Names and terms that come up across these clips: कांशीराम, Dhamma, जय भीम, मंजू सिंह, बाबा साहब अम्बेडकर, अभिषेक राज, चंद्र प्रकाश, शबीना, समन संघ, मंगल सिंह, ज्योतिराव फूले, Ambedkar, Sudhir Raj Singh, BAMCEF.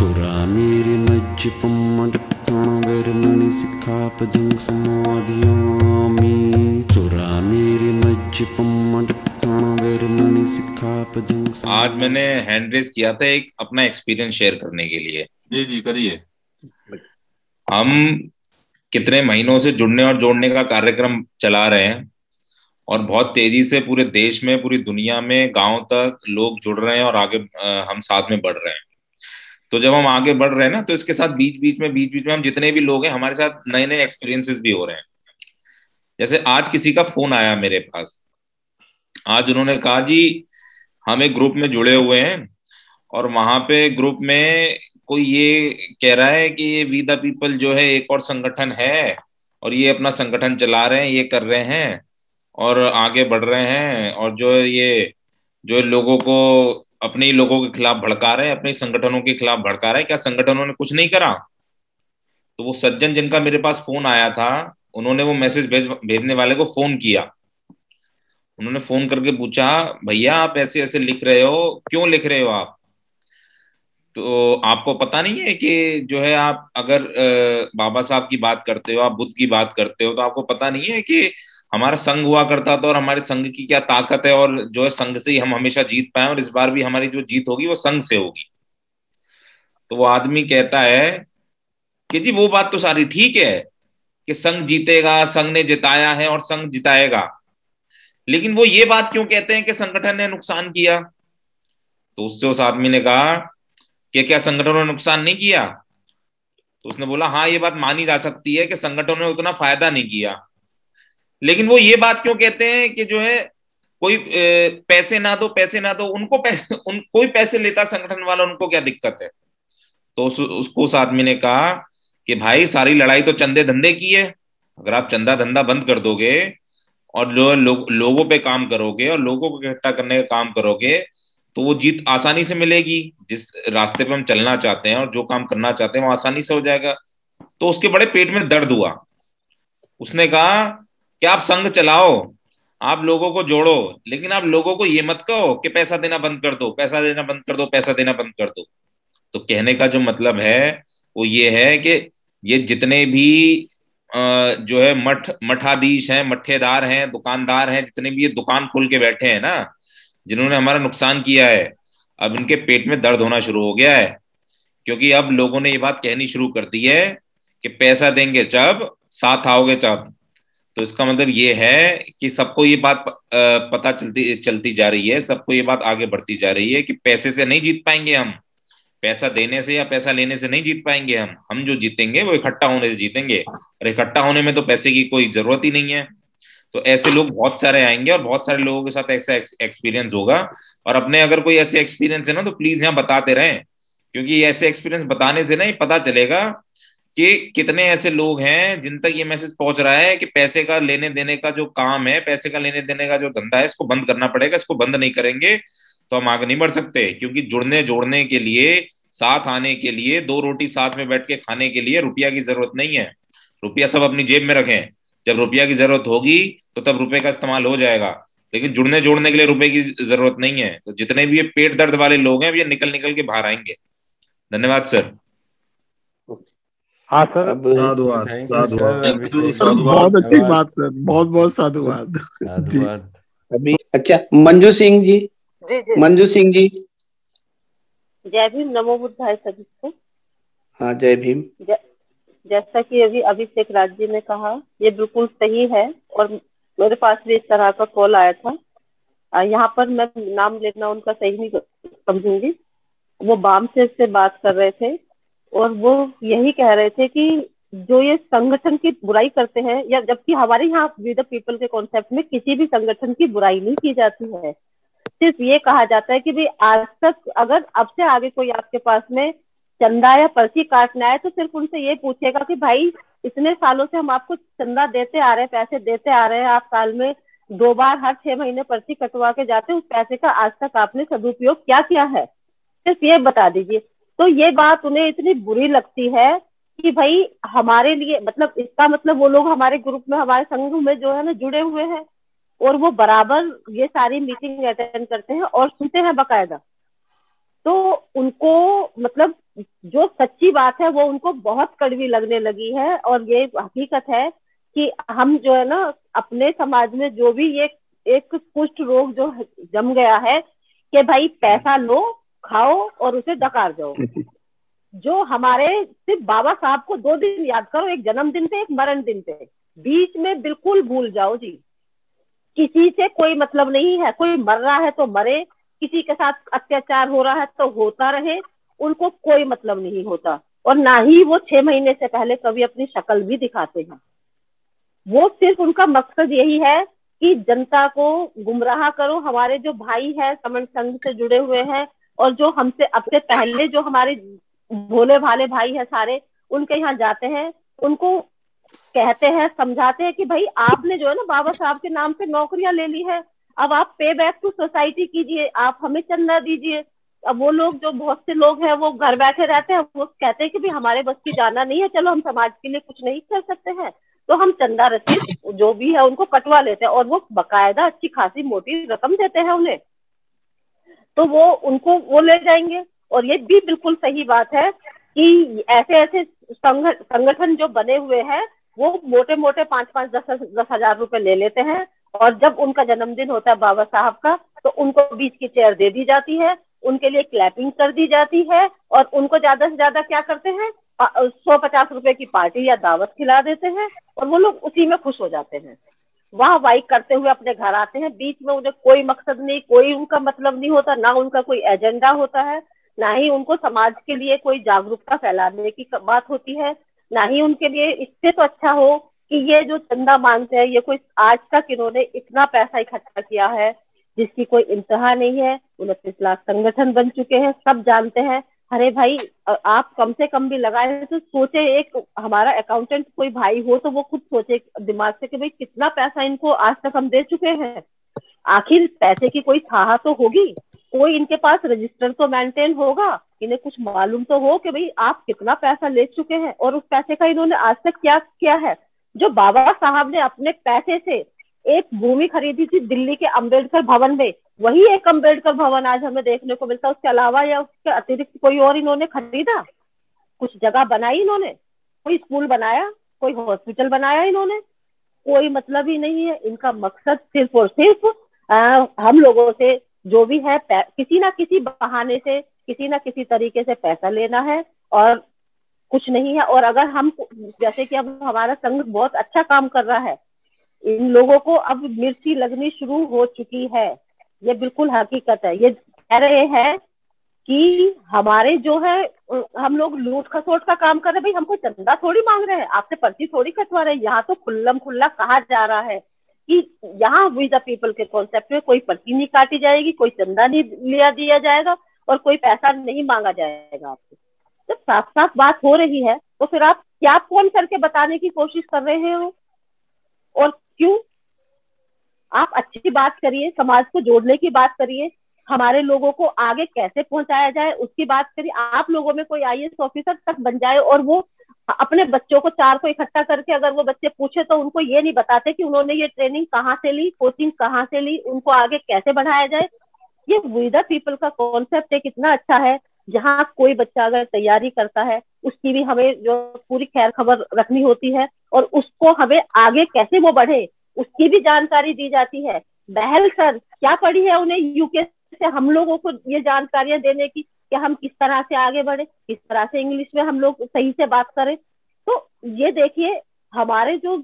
चोरा मेरे मज्जपम मणि सिखा पदंग समाधियामी चोरा मेरे मज्जपम मणि सिखा पदंग। आज मैंने हैंड रेस किया था एक अपना एक्सपीरियंस शेयर करने के लिए। जी जी करिए। हम कितने महीनों से जुड़ने और जोड़ने का कार्यक्रम चला रहे हैं और बहुत तेजी से पूरे देश में पूरी दुनिया में गांव तक लोग जुड़ रहे हैं और आगे हम साथ में बढ़ रहे हैं। तो जब हम आगे बढ़ रहे हैं ना तो इसके साथ बीच बीच में हम जितने भी लोग हैं हमारे साथ नए नए एक्सपीरियंसेस भी हो रहे हैं। जैसे आज किसी का फोन आया मेरे पास, आज उन्होंने कहा जी हम एक ग्रुप में जुड़े हुए हैं और वहां पे ग्रुप में कोई ये कह रहा है कि ये वी द पीपल जो है एक और संगठन है और ये अपना संगठन चला रहे हैं, ये कर रहे हैं और आगे बढ़ रहे हैं और जो ये जो लोगों को अपने ही लोगों के खिलाफ भड़का रहे हैं, अपने संगठनों के खिलाफ भड़का रहे हैं, क्या संगठनों ने कुछ नहीं करा? तो वो सज्जन जिनका मेरे पास फोन आया था उन्होंने वो मैसेज भेजने वाले को फोन किया। उन्होंने फोन करके पूछा भैया आप ऐसे ऐसे लिख रहे हो, क्यों लिख रहे हो आप? तो आपको पता नहीं है कि जो है आप अगर बाबा साहब की बात करते हो, आप बुद्ध की बात करते हो, तो आपको पता नहीं है कि हमारा संघ हुआ करता था और हमारे संघ की क्या ताकत है और जो है संघ से ही हम हमेशा जीत पाए और इस बार भी हमारी जो जीत होगी वो संघ से होगी। तो वो आदमी कहता है कि जी वो बात तो सारी ठीक है कि संघ जीतेगा, संघ ने जिताया है और संघ जिताएगा, लेकिन वो ये बात क्यों कहते हैं कि संगठन ने नुकसान किया? तो उससे उस आदमी ने कहा कि क्या संगठनों ने नुकसान नहीं किया? तो उसने बोला हाँ ये बात मानी जा सकती है कि संगठनों ने उतना फायदा नहीं किया, लेकिन वो ये बात क्यों कहते हैं कि जो है कोई पैसे ना दो उनको कोई पैसे लेता संगठन वाला, उनको क्या दिक्कत है? तो उस आदमी ने कहा कि भाई सारी लड़ाई तो चंदे धंधे की है, अगर आप चंदा धंधा बंद कर दोगे और लोगों पे काम करोगे और लोगों को इकट्ठा करने का काम करोगे तो वो जीत आसानी से मिलेगी। जिस रास्ते पे हम चलना चाहते हैं और जो काम करना चाहते हैं वो आसानी से हो जाएगा। तो उसके बड़े पेट में दर्द हुआ। उसने कहा कि आप संघ चलाओ, आप लोगों को जोड़ो, लेकिन आप लोगों को ये मत कहो कि पैसा देना बंद कर दो, पैसा देना बंद कर दो, पैसा देना बंद कर दो। तो कहने का जो मतलब है वो ये है कि ये जितने भी जो है मठाधीश हैं, मठेदार हैं, दुकानदार हैं, जितने भी ये दुकान खोल के बैठे हैं ना जिन्होंने हमारा नुकसान किया है, अब इनके पेट में दर्द होना शुरू हो गया है क्योंकि अब लोगों ने ये बात कहनी शुरू कर दी है कि पैसा देंगे जब, साथ आओगे जब। तो इसका मतलब ये है कि सबको ये बात पता चलती जा रही है, सबको ये बात आगे बढ़ती जा रही है कि पैसे से नहीं जीत पाएंगे हम, पैसा देने से या पैसा लेने से नहीं जीत पाएंगे हम जो जीतेंगे वो इकट्ठा होने से जीतेंगे और इकट्ठा होने में तो पैसे की कोई जरूरत ही नहीं है। तो ऐसे लोग बहुत सारे आएंगे और बहुत सारे लोगों के साथ ऐसा एक्सपीरियंस होगा। और अपने अगर कोई ऐसे एक्सपीरियंस है ना तो प्लीज यहाँ बताते रहें, क्योंकि ऐसे एक्सपीरियंस बताने से ना ये पता चलेगा कि कितने ऐसे लोग हैं जिन तक ये मैसेज पहुंच रहा है कि पैसे का लेने देने का जो काम है, पैसे का लेने देने का जो धंधा है, इसको बंद करना पड़ेगा। इसको बंद नहीं करेंगे तो हम आगे नहीं बढ़ सकते, क्योंकि जुड़ने जोड़ने के लिए, साथ आने के लिए, दो रोटी साथ में बैठ के खाने के लिए रुपया की जरूरत नहीं है। रुपया सब अपनी जेब में रखें, जब रुपया की जरूरत होगी तो तब रुपये का इस्तेमाल हो जाएगा, लेकिन जुड़ने जोड़ने के लिए रुपये की जरूरत नहीं है। तो जितने भी ये पेट दर्द वाले लोग हैं ये निकल के बाहर आएंगे। धन्यवाद सर। हाँ सर, बहुत अच्छी बात सर, बहुत बहुत साधुवाद। अभी अच्छा मंजू सिंह जी, मंजू सिंह जी जय भीम, नमो बुद्धाय सभी को। हाँ जय भीम। जैसा कि अभी अभिषेक राज जी ने कहा ये बिल्कुल सही है और मेरे पास भी इस तरह का कॉल आया था। यहाँ पर मैं नाम लेना उनका सही नहीं समझूंगी। वो बामसेफ से बात कर रहे थे और वो यही कह रहे थे कि जो ये संगठन की बुराई करते हैं, या जबकि हमारे यहाँ वी द पीपल के कॉन्सेप्ट में किसी भी संगठन की बुराई नहीं की जाती है। सिर्फ ये कहा जाता है कि भाई आज तक अगर अब से आगे कोई आपके पास में चंदा या पर्ची काटना है तो सिर्फ उनसे ये पूछेगा कि भाई इतने सालों से हम आपको चंदा देते आ रहे हैं, पैसे देते आ रहे हैं, आप साल में 2 बार हर 6 महीने पर्ची कटवा के जाते हैं, उस पैसे का आज तक आपने सदुपयोग क्या किया है, सिर्फ ये बता दीजिए। तो ये बात उन्हें इतनी बुरी लगती है कि भाई हमारे लिए मतलब इसका मतलब वो लोग हमारे ग्रुप में, हमारे संघ में जो है ना जुड़े हुए हैं और वो बराबर ये सारी मीटिंग अटेंड करते हैं और सुनते हैं बकायदा। तो उनको मतलब जो सच्ची बात है वो उनको बहुत कड़वी लगने लगी है। और ये हकीकत है कि हम जो है ना अपने समाज में जो भी ये एक कुष्ठ रोग जो जम गया है कि भाई पैसा लो, खाओ और उसे डकार जाओ, जो हमारे सिर्फ बाबा साहब को 2 दिन याद करो, एक जन्मदिन पे एक मरण दिन पे, बीच में बिल्कुल भूल जाओ जी। किसी से कोई मतलब नहीं है, कोई मर रहा है तो मरे, किसी के साथ अत्याचार हो रहा है तो होता रहे, उनको कोई मतलब नहीं होता। और ना ही वो 6 महीने से पहले कभी अपनी शक्ल भी दिखाते हैं। वो सिर्फ उनका मकसद यही है कि जनता को गुमराह करो। हमारे जो भाई है समन संघ से जुड़े हुए हैं और जो हमसे अब से पहले जो हमारे भोले भाले भाई है सारे, उनके यहाँ जाते हैं, उनको कहते हैं, समझाते हैं कि भाई आपने जो है ना बाबा साहब के नाम पे नौकरियां ले ली है, अब आप पे बैक टू सोसाइटी कीजिए, आप हमें चंदा दीजिए। अब वो लोग जो बहुत से लोग हैं वो घर बैठे रहते हैं, वो कहते हैं कि भी हमारे बस की जाना नहीं है, चलो हम समाज के लिए कुछ नहीं कर सकते हैं तो हम चंदा रसीद जो भी है उनको कटवा लेते हैं, और वो बकायदा अच्छी खासी मोटी रकम देते हैं उन्हें, तो वो उनको वो ले जाएंगे। और ये भी बिल्कुल सही बात है कि ऐसे ऐसे संगठन जो बने हुए हैं वो मोटे मोटे 5-5, 10-10 हजार रुपए ले लेते हैं, और जब उनका जन्मदिन होता है बाबा साहब का तो उनको बीच की चेयर दे दी जाती है, उनके लिए क्लैपिंग कर दी जाती है, और उनको ज्यादा से ज्यादा क्या करते हैं 150 रुपए की पार्टी या दावत खिला देते हैं, और वो लोग उसी में खुश हो जाते हैं, वाह वाही करते हुए अपने घर आते हैं। बीच में उन्हें कोई मकसद नहीं, कोई उनका मतलब नहीं होता, ना उनका कोई एजेंडा होता है, ना ही उनको समाज के लिए कोई जागरूकता फैलाने की बात होती है, ना ही उनके लिए इससे तो अच्छा हो कि ये जो चंदा मांगते हैं ये कोई आज तक इन्होंने इतना पैसा इकट्ठा किया है जिसकी कोई इंतहा नहीं है। 29 लाख संगठन बन चुके हैं, सब जानते हैं। अरे भाई आप कम से कम भी लगाए तो सोचे, एक हमारा अकाउंटेंट कोई भाई हो तो वो खुद सोचे दिमाग से कि भाई कितना पैसा इनको आज तक हम दे चुके हैं, आखिर पैसे की कोई थाहा तो होगी, कोई इनके पास रजिस्टर तो मेंटेन होगा, इन्हें कुछ मालूम तो हो कि भाई आप कितना पैसा ले चुके हैं और उस पैसे का इन्होंने आज तक क्या किया है। जो बाबा साहब ने अपने पैसे से एक भूमि खरीदी थी दिल्ली के अंबेडकर भवन में, वही एक अंबेडकर भवन आज हमें देखने को मिलता है, उसके अलावा या उसके अतिरिक्त कोई और इन्होंने खरीदा? कुछ जगह बनाई इन्होंने? कोई स्कूल बनाया? कोई हॉस्पिटल बनाया इन्होंने? कोई मतलब ही नहीं है। इनका मकसद सिर्फ और सिर्फ हम लोगों से जो भी है किसी ना किसी बहाने से, किसी ना किसी तरीके से पैसा लेना है और कुछ नहीं है। और अगर हम जैसे कि अब हमारा संघ बहुत अच्छा काम कर रहा है, इन लोगों को अब मिर्ची लगनी शुरू हो चुकी है, ये बिल्कुल हकीकत है। ये कह रहे हैं कि हमारे जो है हम लोग लूट खसोट का काम कर रहे हैं, भाई हमको चंदा थोड़ी मांग रहे हैं, आपसे पर्ची थोड़ी कटवा रहे हैं। यहाँ तो खुल्लम खुल्ला कहा जा रहा है कि यहाँ विद द पीपल के कॉन्सेप्ट में कोई पर्ची नहीं काटी जाएगी, कोई चंदा नहीं लिया दिया जाएगा और कोई पैसा नहीं मांगा जाएगा आपसे। जब साफ साफ बात हो रही है तो फिर आप क्या फोन करके बताने की कोशिश कर रहे हो और क्यों? आप अच्छी बात करिए, समाज को जोड़ने की बात करिए, हमारे लोगों को आगे कैसे पहुंचाया जाए उसकी बात करिए। आप लोगों में कोई IAS ऑफिसर तक बन जाए और वो अपने बच्चों को 4 को इकट्ठा करके अगर वो बच्चे पूछे तो उनको ये नहीं बताते कि उन्होंने ये ट्रेनिंग कहाँ से ली, कोचिंग कहाँ से ली, उनको आगे कैसे बढ़ाया जाए। ये विद द पीपल का कॉन्सेप्ट एक इतना अच्छा है, जहाँ कोई बच्चा अगर तैयारी करता है उसकी भी हमें जो पूरी खैर खबर रखनी होती है और उसको हमें आगे कैसे वो बढ़े उसकी भी जानकारी दी जाती है। बहल सर क्या पड़ी है उन्हें यूके से हम लोगों को ये जानकारियां देने की कि हम किस तरह से आगे बढ़े, किस तरह से इंग्लिश में हम लोग सही से बात करें। तो ये देखिए हमारे जो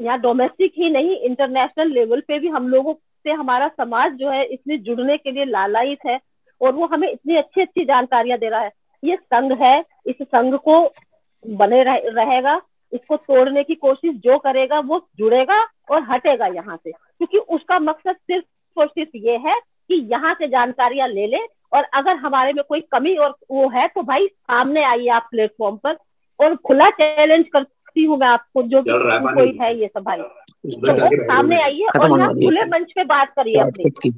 यहाँ डोमेस्टिक ही नहीं इंटरनेशनल लेवल पे भी हम लोगों से हमारा समाज जो है इसमें जुड़ने के लिए लालायित है और वो हमें इतनी अच्छी अच्छी जानकारियां दे रहा है। ये संघ है, इस संघ को बने रहेगा, इसको तोड़ने की कोशिश जो करेगा वो जुड़ेगा और हटेगा यहाँ से, क्योंकि उसका मकसद सिर्फ और सिर्फ ये है कि यहाँ से जानकारियां ले ले और अगर हमारे में कोई कमी और वो है तो भाई सामने आइए आप प्लेटफॉर्म पर। और खुला चैलेंज करती हूँ मैं आपको, जो कोई है ये सब भाई तो सामने आइए और यहाँ खुले मंच पे बात करिए, अपनी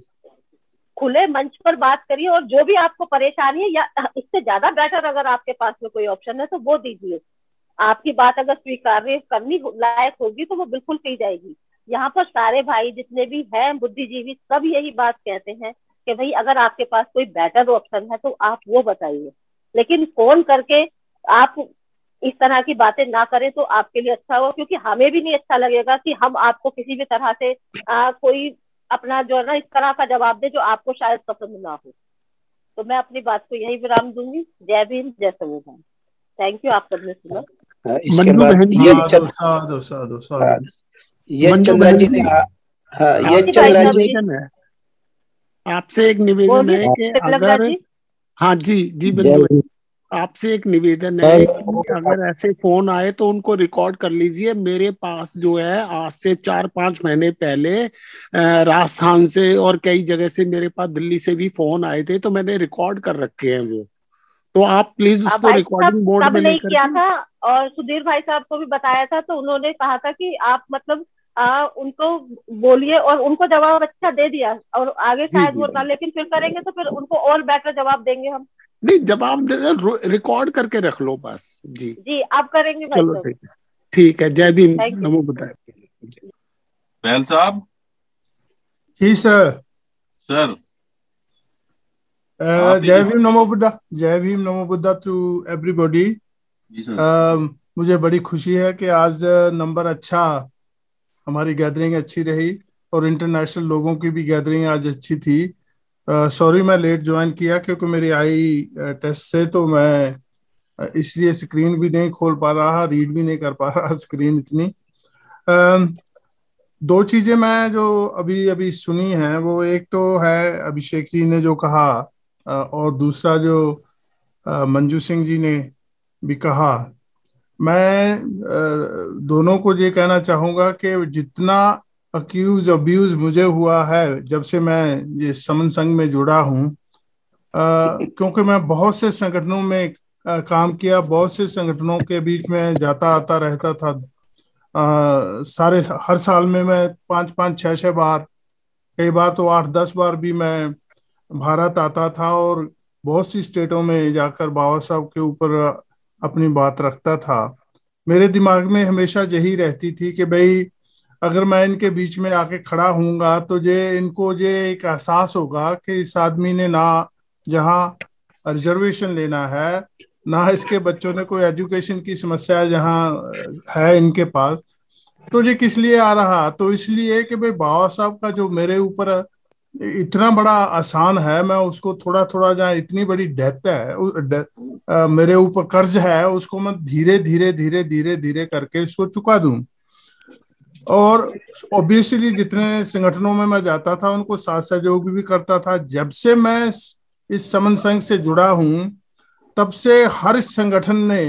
खुले मंच पर बात करिए और जो भी आपको परेशानी है या इससे ज्यादा बेटर अगर आपके पास में कोई ऑप्शन है तो वो दीजिए। आपकी बात अगर स्वीकार्य करनी लायक होगी तो वो बिल्कुल की जाएगी। यहाँ पर सारे भाई जितने भी हैं बुद्धिजीवी सब यही बात कहते हैं कि भाई अगर आपके पास कोई बेटर ऑप्शन है तो आप वो बताइए। लेकिन फोन करके आप इस तरह की बातें ना करें तो आपके लिए अच्छा होगा, क्योंकि हमें भी नहीं अच्छा लगेगा कि हम आपको किसी भी तरह से कोई अपना जो है ना इस तरह का जवाब दे जो आपको शायद पसंद ना हो। तो मैं अपनी बात को यही विराम दूंगी। जय भीम, जय संविधान। Thank you. आप सबने सुना। इसके बाद ये चंद्रा जी ने, ये चंद्रा जी आपसे एक निवेदन है कि अगर हाँ जी जी बिल्कुल आपसे एक निवेदन है अगर ऐसे फोन आए तो उनको रिकॉर्ड कर लीजिए। मेरे पास जो है आज से 4-5 महीने पहले राजस्थान से और कई जगह से मेरे पास दिल्ली से भी फोन आए थे, तो मैंने रिकॉर्ड कर रखे हैं वो। तो आप प्लीज उसको रिकॉर्डिंग बोर्ड में लेकर किया था और सुधीर भाई साहब को भी बताया था, तो उन्होंने कहा था कि आप मतलब उनको बोलिए और उनको जवाब अच्छा दे दिया और आगे शायद वो ना, लेकिन फिर करेंगे तो फिर उनको और बेटर जवाब देंगे हम। नहीं जवाब दे, रिकॉर्ड करके रख लो बस। जी जी आप करेंगे। चलो ठीक है। जय भीम, नमो बुद्धाय। पहल साहब जी सर जय भीम नमो बुद्धा। जय भीम नमो बुद्धा टू एवरीबॉडी। मुझे बड़ी खुशी है कि आज नंबर अच्छा, हमारी गैदरिंग अच्छी रही और इंटरनेशनल लोगों की भी गैदरिंग आज अच्छी थी। सॉरी मैं लेट ज्वाइन किया क्योंकि मेरी आई टेस्ट से, तो मैं इसलिए स्क्रीन भी नहीं खोल पा रहा, रीड भी नहीं कर पा रहा स्क्रीन इतनी। दो चीजें मैं जो अभी अभी सुनी हैं वो एक तो है अभिषेक जी ने जो कहा और दूसरा जो मंजू सिंह जी ने भी कहा। मैं दोनों को ये कहना चाहूँगा कि जितना अक्यूज अब्यूज मुझे हुआ है जब से मैं ये समन संघ में जुड़ा हूँ, क्योंकि मैं बहुत से संगठनों में काम किया, बहुत से संगठनों के बीच में जाता आता रहता था। सारे हर साल में मैं 5-5, 6-6 बार, कई बार तो 8-10 बार भी मैं भारत आता था और बहुत सी स्टेटों में जाकर बाबा साहब के ऊपर अपनी बात रखता था। मेरे दिमाग में हमेशा यही रहती थी कि भाई अगर मैं इनके बीच में आके खड़ा होऊंगा तो ये इनको ये एक एहसास होगा कि इस आदमी ने ना जहाँ रिजर्वेशन लेना है, ना इसके बच्चों ने कोई एजुकेशन की समस्या जहाँ है इनके पास, तो ये किस लिए आ रहा। तो इसलिए कि भाई बाबा साहब का जो मेरे ऊपर इतना बड़ा आसान है, मैं उसको थोड़ा थोड़ा जहाँ इतनी बड़ी डेप्थ है मेरे ऊपर कर्ज है, उसको मैं धीरे धीरे करके इसको चुका दूं। और ऑब्वियसली जितने संगठनों में मैं जाता था उनको साथ सहयोग भी करता था। जब से मैं इस समन संघ से जुड़ा हूं तब से हर संगठन ने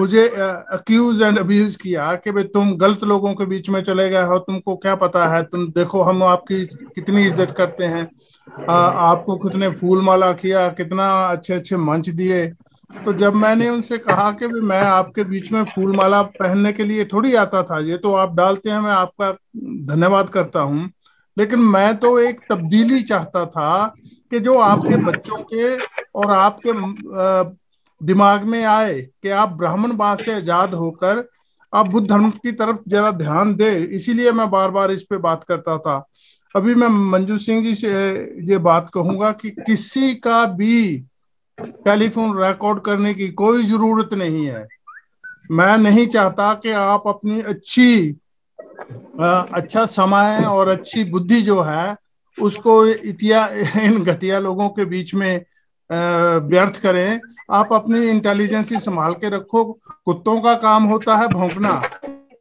मुझे अक्यूज एंड अब्यूज किया कि भाई तुम गलत लोगों के बीच में चले गए हो, तुमको क्या पता है, तुम देखो हम आपकी कितनी इज्जत करते हैं, आपको कितने फूल माला किया, कितना अच्छे अच्छे मंच दिए। तो जब मैंने उनसे कहा कि भाई मैं आपके बीच में फूल माला पहनने के लिए थोड़ी आता था, ये तो आप डालते हैं, मैं आपका धन्यवाद करता हूँ, लेकिन मैं तो एक तब्दीली चाहता था कि जो आपके बच्चों के और आपके दिमाग में आए कि आप ब्राह्मणवाद से आजाद होकर आप बुद्ध धर्म की तरफ जरा ध्यान दे। इसीलिए मैं बार बार इस पे बात करता था। अभी मैं मंजू सिंह जी से ये बात कहूंगा कि किसी का भी टेलीफोन रिकॉर्ड करने की कोई जरूरत नहीं है। मैं नहीं चाहता कि आप अपनी अच्छा समय और अच्छी बुद्धि जो है उसको इन घटिया लोगों के बीच में व्यर्थ करें। आप अपनी इंटेलिजेंसी संभाल के रखो। कुत्तों का काम होता है भौंकना,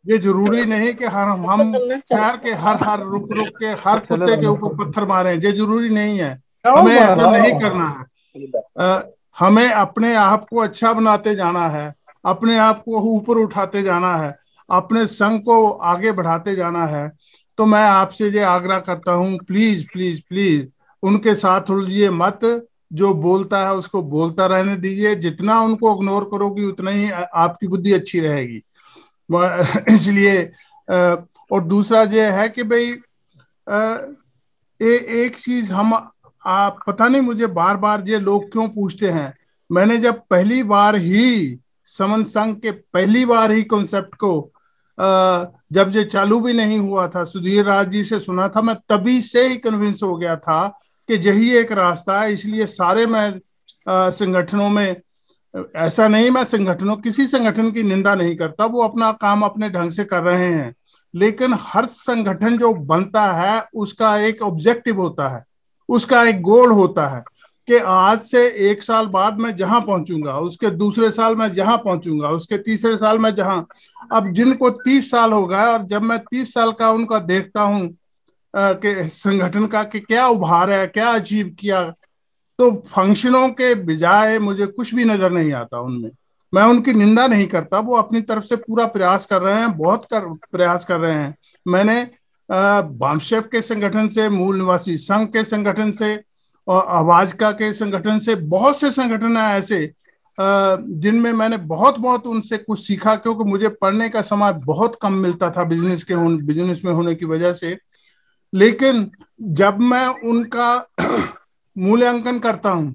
ये जरूरी नहीं कि हम शहर के हर रुक के हर कुत्ते के ऊपर पत्थर मारें, ये जरूरी नहीं है। हमें ऐसा नहीं करना है। हमें अपने आप को अच्छा बनाते जाना है, अपने आप को ऊपर उठाते जाना है, अपने संघ को आगे बढ़ाते जाना है। तो मैं आपसे ये आग्रह करता हूँ, प्लीज प्लीज प्लीज उनके साथ उलझिए मत, जो बोलता है उसको बोलता रहने दीजिए। जितना उनको इग्नोर करोगी उतना ही आपकी बुद्धि अच्छी रहेगी, इसलिए। और दूसरा ये है कि भाई एक चीज पता नहीं मुझे बार बार ये लोग क्यों पूछते हैं। मैंने जब पहली बार ही समन संघ के कॉन्सेप्ट को जब ये चालू भी नहीं हुआ था, सुधीर राज जी से सुना था, मैं तभी से ही कन्विंस हो गया था कि यही एक रास्ता है। इसलिए सारे मैं संगठनों में, ऐसा नहीं मैं संगठनों किसी संगठन की निंदा नहीं करता, वो अपना काम अपने ढंग से कर रहे हैं, लेकिन हर संगठन जो बनता है उसका एक ऑब्जेक्टिव होता है, उसका एक गोल होता है कि आज से एक साल बाद मैं जहां पहुंचूंगा, उसके दूसरे साल मैं जहां पहुंचूंगा, उसके तीसरे साल मैं जहां। अब जिनको 30 साल हो गए और जब मैं 30 साल का उनका देखता हूं कि संगठन का कि क्या उभार है, क्या अचीव किया, तो फंक्शनों के बजाय मुझे कुछ भी नजर नहीं आता उनमें। मैं उनकी निंदा नहीं करता, वो अपनी तरफ से पूरा प्रयास कर रहे हैं, प्रयास कर रहे हैं। मैंने बामसेफ के संगठन से, मूल निवासी संघ के संगठन से और आवाजका के संगठन से, बहुत से संगठन हैं ऐसे जिनमें मैंने बहुत उनसे कुछ सीखा, क्योंकि मुझे पढ़ने का समय बहुत कम मिलता था बिजनेस में होने की वजह से। लेकिन जब मैं उनका मूल्यांकन करता हूं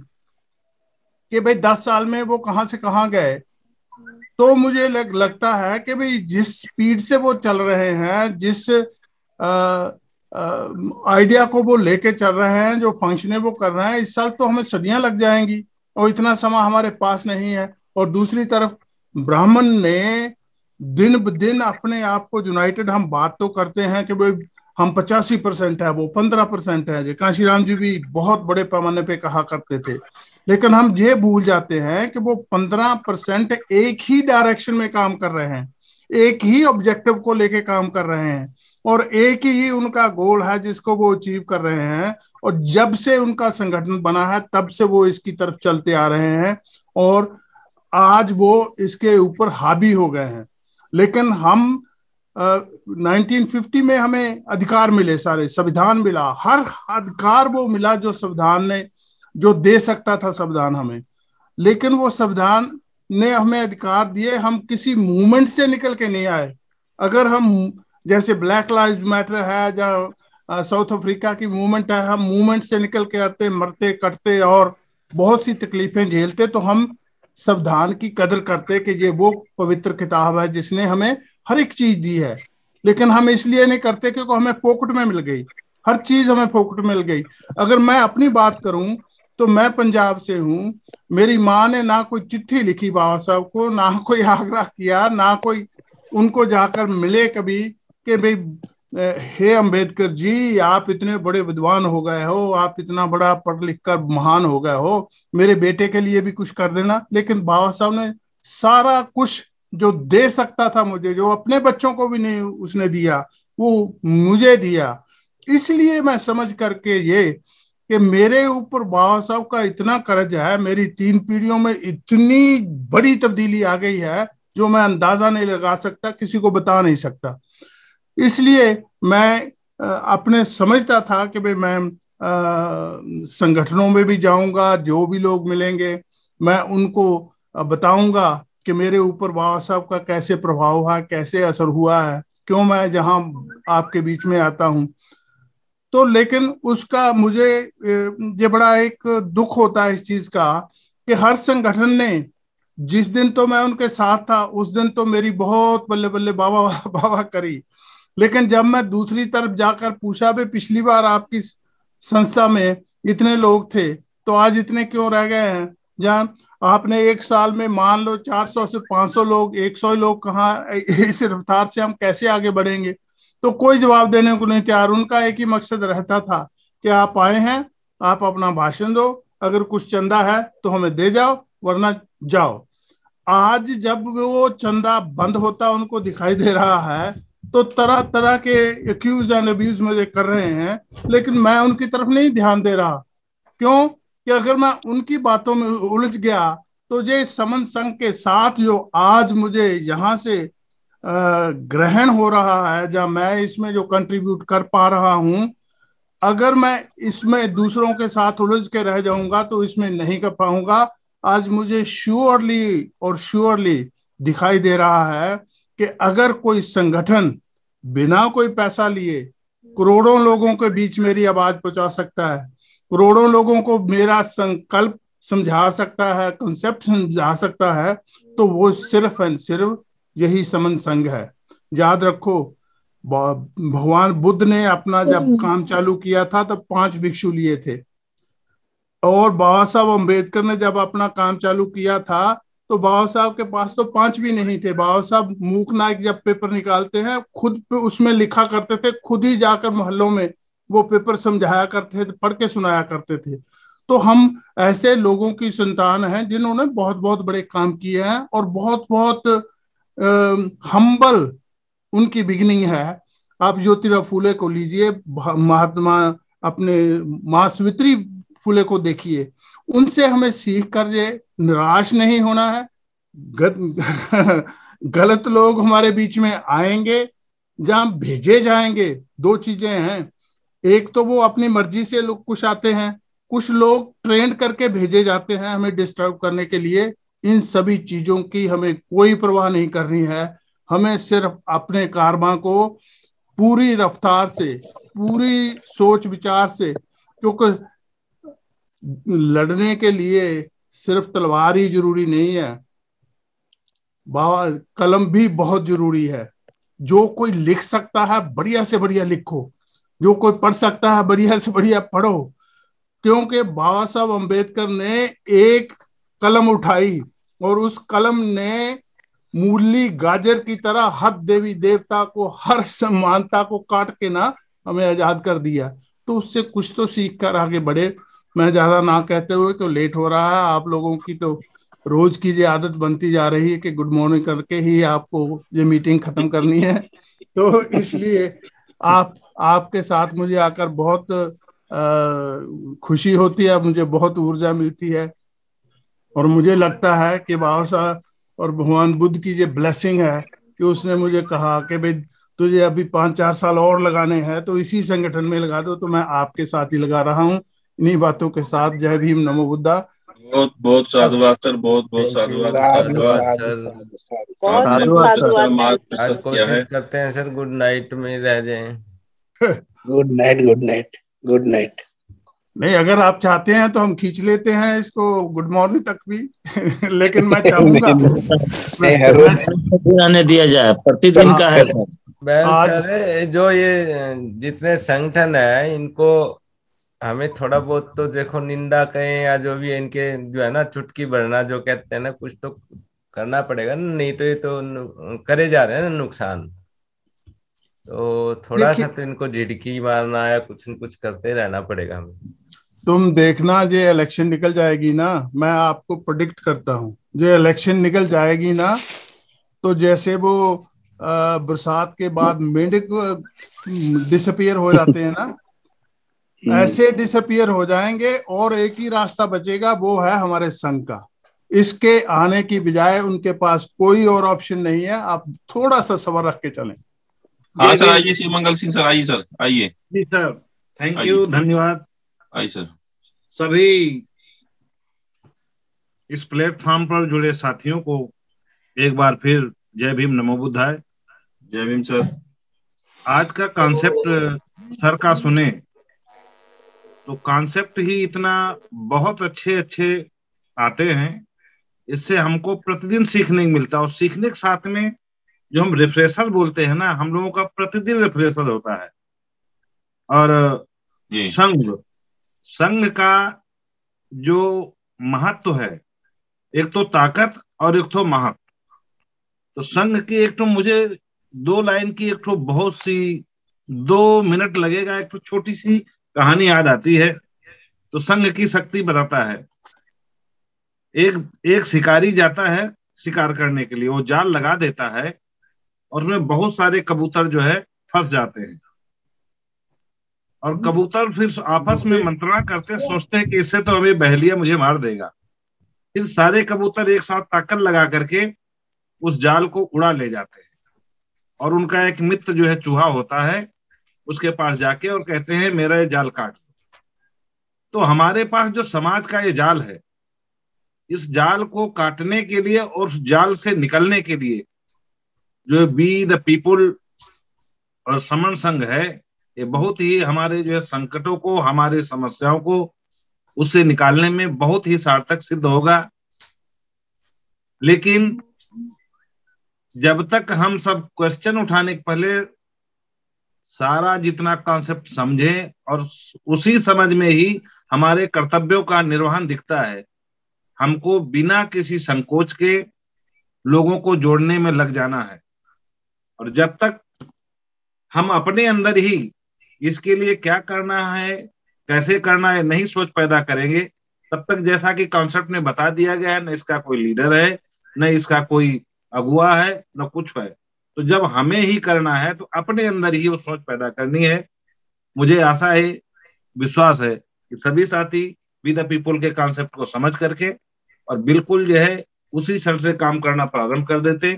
कि भाई 10 साल में वो कहां से कहां गए, तो मुझे लगता है कि भाई जिस स्पीड से वो चल रहे हैं, जिस आइडिया को वो लेके चल रहे हैं, जो फंक्शन वो कर रहे हैं, इस साल तो हमें सदियां लग जाएंगी और इतना समय हमारे पास नहीं है। और दूसरी तरफ ब्राह्मण ने दिन ब दिन अपने आप को यूनाइटेड, हम बात तो करते हैं कि भाई हम 85% है, वो 15% है, जो कांशीराम जी भी बहुत बड़े पैमाने पे कहा करते थे, लेकिन हम ये भूल जाते हैं कि वो 15% एक ही डायरेक्शन में काम कर रहे हैं, एक ही ऑब्जेक्टिव को लेके काम कर रहे हैं और एक ही उनका गोल है जिसको वो अचीव कर रहे हैं। और जब से उनका संगठन बना है तब से वो इसकी तरफ चलते आ रहे हैं और आज वो इसके ऊपर हावी हो गए हैं। लेकिन हम 1950 में हमें अधिकार मिले, सारे संविधान मिला, हर अधिकार वो मिला जो संविधान ने जो दे सकता था संविधान हमें, लेकिन वो संविधान ने हमें अधिकार दिए। हम किसी मूवमेंट से निकल के नहीं आए। अगर हम जैसे ब्लैक लाइव्स मैटर है, जहाँ साउथ अफ्रीका की मूवमेंट है, हम मूवमेंट से निकल के आते, मरते कटते और बहुत सी तकलीफें झेलते, तो हम संविधान की कदर करते कि ये वो पवित्र किताब है जिसने हमें हर एक चीज दी है। लेकिन हम इसलिए नहीं करते क्योंकि हमें फोकट में मिल गई, हर चीज हमें फोकट मिल गई। अगर मैं अपनी बात करूं तो मैं पंजाब से हूं, मेरी माँ ने ना कोई चिट्ठी लिखी बाबा साहब को, ना कोई आग्रह किया, ना कोई उनको जाकर मिले कभी कि भाई हे अंबेडकर जी, आप इतने बड़े विद्वान हो गए हो, आप इतना बड़ा पढ़ लिख कर महान हो गए हो, मेरे बेटे के लिए भी कुछ कर देना। लेकिन बाबा साहब ने सारा कुछ जो दे सकता था मुझे, जो अपने बच्चों को भी नहीं उसने दिया, वो मुझे दिया। इसलिए मैं समझ करके ये कि मेरे ऊपर बाबा साहब का इतना कर्ज है, मेरी 3 पीढ़ियों में इतनी बड़ी तब्दीली आ गई है जो मैं अंदाजा नहीं लगा सकता, किसी को बता नहीं सकता। इसलिए मैं अपने समझता था कि भाई मैं संगठनों में भी जाऊंगा, जो भी लोग मिलेंगे मैं उनको बताऊंगा कि मेरे ऊपर बाबा साहब का कैसे प्रभाव है, कैसे असर हुआ है, क्यों मैं जहां आपके बीच में आता हूं। तो लेकिन उसका मुझे ये बड़ा एक दुख होता है इस चीज का कि हर संगठन ने, जिस दिन तो मैं उनके साथ था उस दिन तो मेरी बहुत बल्ले बल्ले बाबा बाबा करी, लेकिन जब मैं दूसरी तरफ जाकर पूछा भाई पिछली बार आपकी संस्था में इतने लोग थे तो आज इतने क्यों रह गए हैं, जहाँ आपने एक साल में मान लो 400 से 500 लोग, 100 लोग कहाँ, इस रफ्तार से हम कैसे आगे बढ़ेंगे, तो कोई जवाब देने को नहीं तैयार। उनका एक ही मकसद रहता था कि आप आए हैं, आप अपना भाषण दो, अगर कुछ चंदा है तो हमें दे जाओ वरना जाओ। आज जब वो चंदा बंद होता उनको दिखाई दे रहा है तो तरह तरह के एक्यूज एंड अब्यूज मुझे कर रहे हैं, लेकिन मैं उनकी तरफ नहीं ध्यान दे रहा। क्यों? कि अगर मैं उनकी बातों में उलझ गया तो ये समन संघ के साथ जो आज मुझे यहाँ से ग्रहण हो रहा है, जहाँ मैं इसमें जो कंट्रीब्यूट कर पा रहा हूँ, अगर मैं इसमें दूसरों के साथ उलझ के रह जाऊंगा तो इसमें नहीं कर पाऊंगा। आज मुझे श्योरली दिखाई दे रहा है कि अगर कोई संगठन बिना कोई पैसा लिए करोड़ों लोगों के बीच मेरी आवाज पहुंचा सकता है, करोड़ों लोगों को मेरा संकल्प समझा सकता है, कंसेप्ट समझा सकता है, तो वो सिर्फ एंड सिर्फ यही समन संघ है। याद रखो भगवान बुद्ध ने अपना जब काम चालू किया था तब 5 भिक्षु लिए थे, और बाबा साहब अम्बेडकर ने जब अपना काम चालू किया था तो बाबा साहब के पास तो 5 भी नहीं थे। बाबा साहब मूक नायक जब पेपर निकालते हैं खुद पे उसमें लिखा करते थे, खुद ही जाकर मोहल्लों में वो पेपर समझाया करते थे, पढ़ के सुनाया करते थे। तो हम ऐसे लोगों की संतान हैं जिन्होंने बहुत बहुत बड़े काम किए हैं और बहुत बहुत हम्बल उनकी बिगनिंग है। आप ज्योतिराव फूले को लीजिए, महात्मा अपने मास्वित्री फूले को देखिए, उनसे हमें सीख कर ये निराश नहीं होना है। गलत लोग हमारे बीच में आएंगे, जहां भेजे जाएंगे। 2 चीजें हैं, एक तो वो अपनी मर्जी से लोग कुछ आते हैं, कुछ लोग ट्रेंड करके भेजे जाते हैं हमें डिस्टर्ब करने के लिए। इन सभी चीजों की हमें कोई परवाह नहीं करनी है। हमें सिर्फ अपने कारवां को पूरी रफ्तार से, पूरी सोच विचार से, क्योंकि लड़ने के लिए सिर्फ तलवार ही जरूरी नहीं है, कलम भी बहुत जरूरी है। जो कोई लिख सकता है बढ़िया से बढ़िया लिखो, जो कोई पढ़ सकता है बढ़िया से बढ़िया पढ़ो, क्योंकि बाबा साहब अम्बेडकर ने एक कलम उठाई और उस कलम ने मूली गाजर की तरह हर देवी देवता को, हर समानता को काट के ना हमें आजाद कर दिया। तो उससे कुछ तो सीख कर आगे बढ़े। मैं ज्यादा ना कहते हुए, तो लेट हो रहा है, आप लोगों की तो रोज की ये आदत बनती जा रही है कि गुड मॉर्निंग करके ही आपको ये मीटिंग खत्म करनी है। तो इसलिए आपके साथ मुझे आकर बहुत खुशी होती है, मुझे बहुत ऊर्जा मिलती है और मुझे लगता है कि बाबा साहब और भगवान बुद्ध की ये ब्लेसिंग है कि उसने मुझे कहा कि भाई तुझे अभी 5-4 साल और लगाने हैं तो इसी संगठन में लगा दो, तो मैं आपके साथ ही लगा रहा हूँ। इन्हीं बातों के साथ जय भीम, नमो बुद्धा। बहुत बहुत साधुवाद सर, बहुत बहुत साधुवाद, कोशिश करते हैं सर गुड नाइट में रह जाएं। Good night, good night, good night. नहीं, अगर आप चाहते हैं तो हम खींच लेते हैं इसको गुड मॉर्निंग तक भी। लेकिन मैं चाहूंगा नहीं आने दिया जाए, प्रतिदिन का है। जो ये जितने संगठन है इनको हमें थोड़ा बहुत तो देखो निंदा कहें या जो भी इनके जो है ना चुटकी भरना जो कहते हैं ना, कुछ तो करना पड़ेगा ना, नहीं तो ये तो करे जा रहे हैं ना नुकसान। तो थोड़ा सा तो इनको झिड़की मारना या कुछ न कुछ करते रहना पड़ेगा हमें। तुम देखना ये इलेक्शन निकल जाएगी ना, मैं आपको प्रेडिक्ट करता हूँ, जो इलेक्शन निकल जाएगी ना तो जैसे वो बरसात के बाद मेंढक डिसअपियर हो जाते हैं ना, ऐसे डिसअपियर हो जाएंगे और एक ही रास्ता बचेगा, वो है हमारे संघ का। इसके आने की बजाय उनके पास कोई और ऑप्शन नहीं है। आप थोड़ा सा सब्र रख के चलें। हाँ सर, आइए श्री मंगल सिंह सर, आइए सर, आइए जी सर, थैंक यू, धन्यवाद। आइए सर, सभी इस प्लेटफॉर्म पर जुड़े साथियों को एक बार फिर जय भीम, नमो बुद्धाय। जय भीम सर। आज का कॉन्सेप्ट सर का सुने तो कॉन्सेप्ट ही इतना बहुत अच्छे अच्छे आते हैं, इससे हमको प्रतिदिन सीखने को मिलता है। और सीखने के साथ में जो हम रिफ्रेशर बोलते हैं ना, हम लोगों का प्रतिदिन रिफ्रेशर होता है। और संघ का जो महत्व है, एक तो ताकत और एक तो महत्व। तो संघ की एक तो मुझे 2 लाइन की एक तो बहुत सी 2 मिनट लगेगा, एक तो छोटी सी कहानी याद आती है। तो संघ की शक्ति बताता है, एक शिकारी जाता है शिकार करने के लिए, वो जाल लगा देता है और उसमें बहुत सारे कबूतर जो है फंस जाते हैं। और कबूतर फिर आपस में मंत्रणा करते, सोचते हैं कि इससे तो अभी बहेलिया मुझे मार देगा। फिर सारे कबूतर एक साथ ताकत लगा करके उस जाल को उड़ा ले जाते हैं। और उनका एक मित्र जो है चूहा होता है, उसके पास जाके और कहते हैं मेरा ये जाल काट दो। तो हमारे पास जो समाज का ये जाल है, इस जाल को काटने के लिए और उस जाल से निकलने के लिए जो बी द पीपुल और समन संघ है, ये बहुत ही हमारे जो है संकटों को, हमारे समस्याओं को उससे निकालने में बहुत ही सार्थक सिद्ध होगा। लेकिन जब तक हम सब क्वेश्चन उठाने के पहले सारा जितना कॉन्सेप्ट समझें और उसी समझ में ही हमारे कर्तव्यों का निर्वहन दिखता है। हमको बिना किसी संकोच के लोगों को जोड़ने में लग जाना है, और जब तक हम अपने अंदर ही इसके लिए क्या करना है, कैसे करना है, नहीं सोच पैदा करेंगे, तब तक जैसा कि कॉन्सेप्ट में बता दिया गया है, न इसका कोई लीडर है, न इसका कोई अगुआ है, न कुछ है। तो जब हमें ही करना है तो अपने अंदर ही वो सोच पैदा करनी है। मुझे आशा है, विश्वास है कि सभी साथी वी द पीपल के कॉन्सेप्ट को समझ करके और बिल्कुल जो है उसी क्षण से काम करना प्रारंभ कर देते।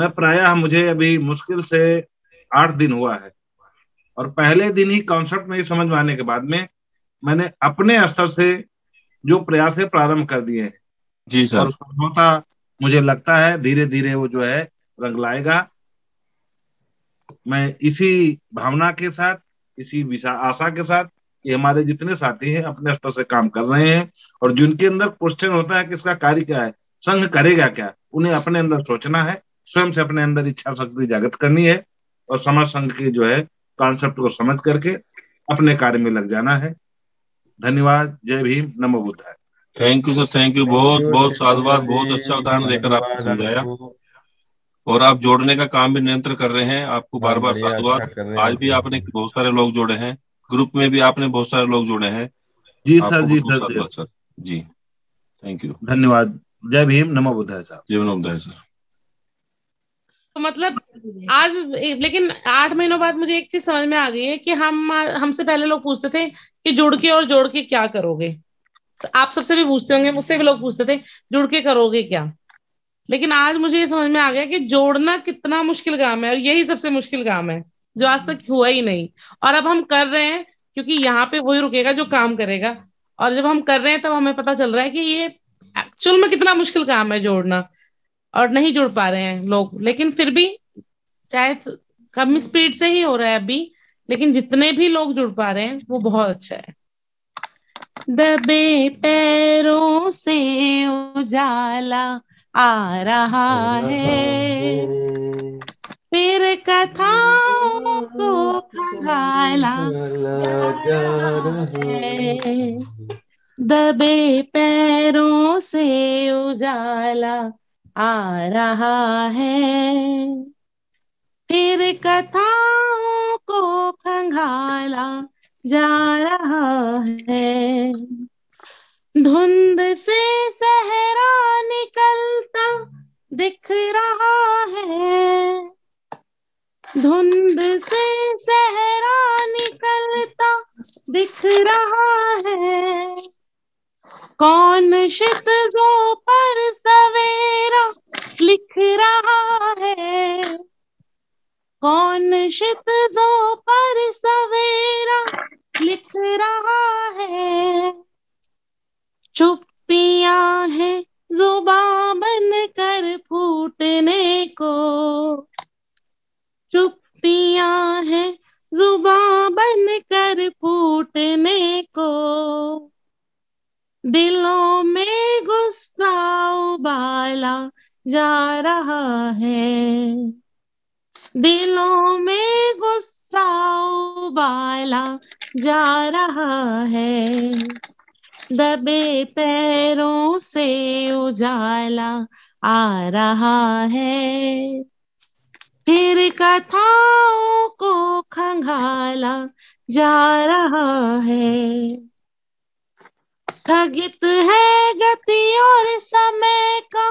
मैं प्रायः मुझे अभी मुश्किल से 8 दिन हुआ है, और पहले दिन ही कॉन्सेप्ट में समझ में आने के बाद में मैंने अपने स्तर से जो प्रयास प्रारंभ कर दिए हैं जी सर, और होता मुझे लगता है धीरे धीरे वो जो है रंग लाएगा। मैं इसी भावना के साथ, इसी आशा के साथ कि हमारे जितने साथी हैं अपने स्तर से काम कर रहे हैं, और जिनके अंदर क्वेश्चन होता है कि इसका कार्य क्या है, संघ करेगा क्या, उन्हें अपने अंदर सोचना है, स्वयं से अपने अंदर इच्छा शक्ति जागृत करनी है और समर संघ के जो है कॉन्सेप्ट को समझ करके अपने कार्य में लग जाना है। धन्यवाद। जय भीम। नमो बुद्धाय। Thank you sir, thank you. बहुत बहुत साधुवाद। बहुत अच्छा उदाहरण देकर आपने समझाया, और आप जोड़ने का काम भी निरंतर कर रहे हैं। आपको बार बार साधुवाद। आज भी आपने बहुत सारे लोग जोड़े हैं, ग्रुप में भी आपने बहुत सारे लोग जोड़े हैं। जी सर, जी सर, जी थैंक यू, धन्यवाद। जय भीम। नमो बुद्धाय साहब। जय नमो बुद्धाय सर। तो मतलब आज, लेकिन 8 महीनों बाद मुझे एक चीज समझ में आ गई है कि हमसे पहले लोग पूछते थे कि जुड़ के और जोड़ के क्या करोगे। आप सबसे भी पूछते होंगे, मुझसे भी लोग पूछते थे जुड़ के करोगे क्या, लेकिन आज मुझे ये समझ में आ गया कि जोड़ना कितना मुश्किल काम है, और यही सबसे मुश्किल काम है जो आज तक हुआ ही नहीं। और अब हम कर रहे हैं, क्योंकि यहाँ पे वही रुकेगा जो काम करेगा, और जब हम कर रहे हैं तब हमें पता चल रहा है कि ये एक्चुअल में कितना मुश्किल काम है जोड़ना, और नहीं जुड़ पा रहे हैं लोग। लेकिन फिर भी चाहे कम स्पीड से ही हो रहा है अभी, लेकिन जितने भी लोग जुड़ पा रहे हैं वो बहुत अच्छा है। दबे पैरों से उजाला आ रहा है, फिर कथाओं को खंगाला जा रहा है। दबे पैरों से उजाला आ रहा है, फिर कथाओं को खंगाला जा रहा है। धुंध से सहरा निकलता दिख रहा है, धुंध से सहरा निकलता दिख रहा है। कौन शितजों पर सवेरा लिख रहा है, कौन शितजों पर सवेरा लिख रहा है। चुप्पियां हैं जुबान बन कर फूटने को, चुप्पियां हैं जुबान बन कर फूटने को। दिलों में गुस्सा उबाला जा रहा है, दिलों में गुस्सा उबाला जा रहा है। दबे पैरों से उजाला आ रहा है, फिर कथाओं को खंगाला जा रहा है। स्थगित है गति और समय का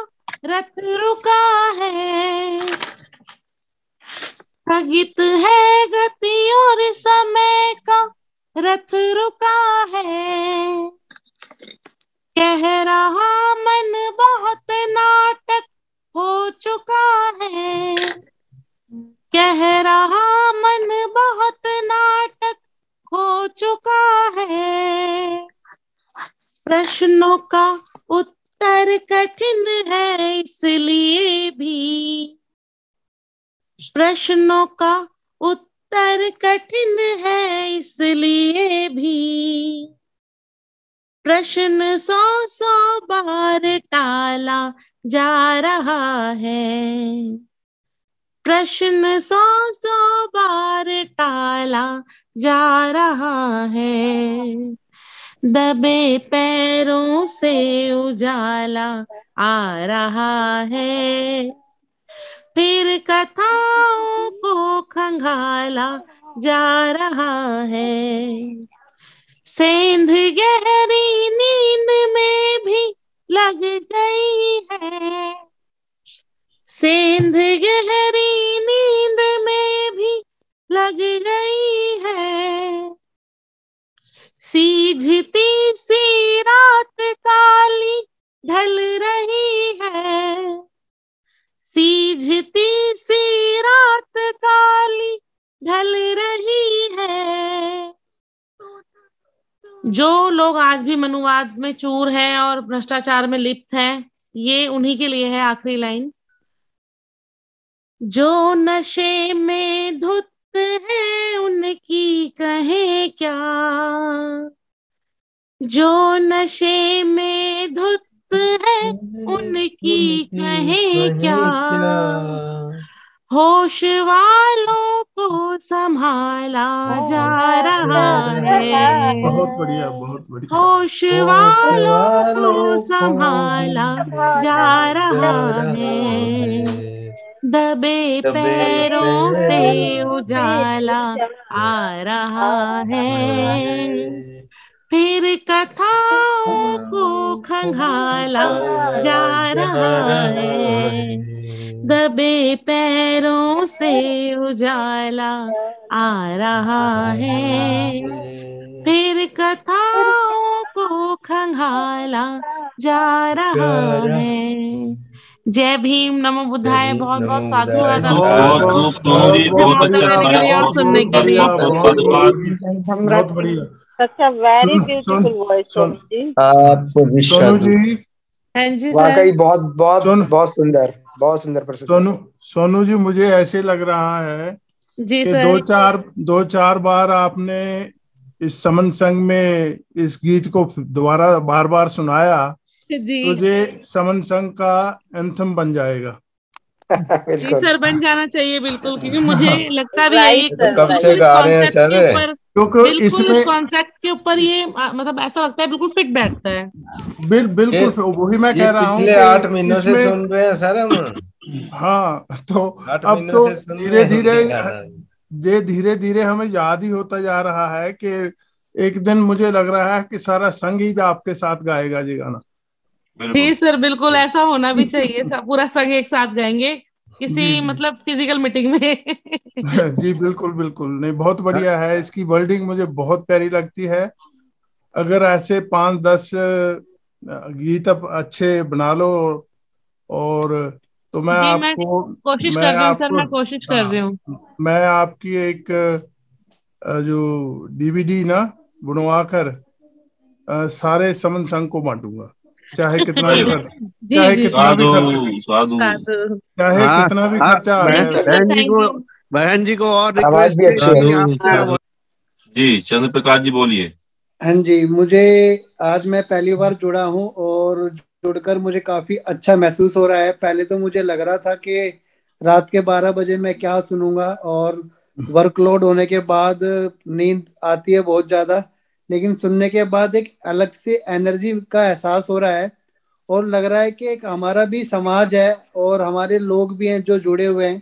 रथ रुका है, स्थगित है गति और समय का रथ रुका है। कह रहा मन बहुत नाटक हो चुका है, कह रहा मन बहुत नाटक हो चुका है। प्रश्नों का उत्तर कठिन है इसलिए भी, प्रश्नों का उत्तर कठिन है इसलिए भी। प्रश्न 100-100 बार टाला जा रहा है, प्रश्न सौ सौ बार टाला जा रहा है, दबे पैरों से उजाला आ रहा है, फिर कथाओं को खंगाला जा रहा है। सेंध गहरी नींद में भी लग गई है, सेंध गहरी नींद में भी लग गई है, सीझती सी रात काली ढल रही है, सीझती सी रात काली ढल रही है। जो लोग आज भी मनुवाद में चूर हैं और भ्रष्टाचार में लिप्त हैं, ये उन्हीं के लिए है आखिरी लाइन। जो नशे में धुत हैं उनकी कहें क्या, जो नशे में धुत है उनकी कहें क्या, होश वालों को संभाला जा रहा है, बहुत बढ़िया बहुत बढ़िया, होश वालों को संभाला जा रहा है, दबे पैरों से उजाला आ रहा है, फिर कथाओं को खंगाला जा रहा है, दबे पैरों से उजाला आ रहा है, फिर कथाओं को खंगाला जा रहा है। जय भीम, नमो बुद्धाय। बहुत बहुत साधुवाद, बहुत अच्छा सुनने के लिए बहुत बढ़िया। अच्छा, वेरी ब्यूटीफुल वॉइस जी। वाकई बहुत बहुत बहुत सुंदर, बहुत सुंदर। सोनू जी, मुझे ऐसे लग रहा है जी कि दो चार बार आपने इस समन संघ में इस गीत को दोबारा बार बार सुनाया, तुझे समन संघ का एंथम बन जाएगा। जी सर, बन जाना चाहिए बिल्कुल, क्योंकि मुझे लगता भी है कब से गा रहे हैं सर, क्योंकि इसमें कॉन्सेप्ट के ऊपर ये मतलब ऐसा लगता है बिल्कुल फिट बैठता है। बिल्कुल वही मैं कह रहा हूँ, पिछले 8 महीनों से सुन रहे हैं सर हम। हाँ, तो अब तो धीरे धीरे हमें याद ही होता जा रहा है कि एक दिन मुझे लग रहा है कि सारा संगीत आपके साथ गाएगा जी गाना। जी सर बिल्कुल, ऐसा होना भी चाहिए, पूरा संग एक साथ गाएंगे किसी मतलब फिजिकल मीटिंग में। जी बिल्कुल बिल्कुल, नहीं बहुत बढ़िया है, इसकी वर्डिंग मुझे बहुत प्यारी लगती है। अगर ऐसे 5-10 गीत आप अच्छे बना लो और तो मैं कोशिश कर रही हूँ। मैं आपकी एक जो डीवीडी ना बनवाकर सारे समन संघ को बांटूंगा, चाहे कितना भी खर्चा। बहन जी को और रिक्वेस्ट है जी। चंद्र प्रकाश जी बोलिए। हाँ जी, मुझे आज मैं पहली बार जुड़ा हूँ और जुड़कर मुझे काफी अच्छा महसूस हो रहा है। पहले तो मुझे लग रहा था कि रात के 12 बजे मैं क्या सुनूंगा और वर्कलोड होने के बाद नींद आती है बहुत ज्यादा, लेकिन सुनने के बाद एक अलग से एनर्जी का एहसास हो रहा है और लग रहा है कि एक हमारा भी समाज है और हमारे लोग भी हैं जो जुड़े हुए हैं।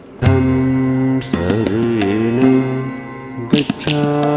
धम्म शरणं गच्छामि।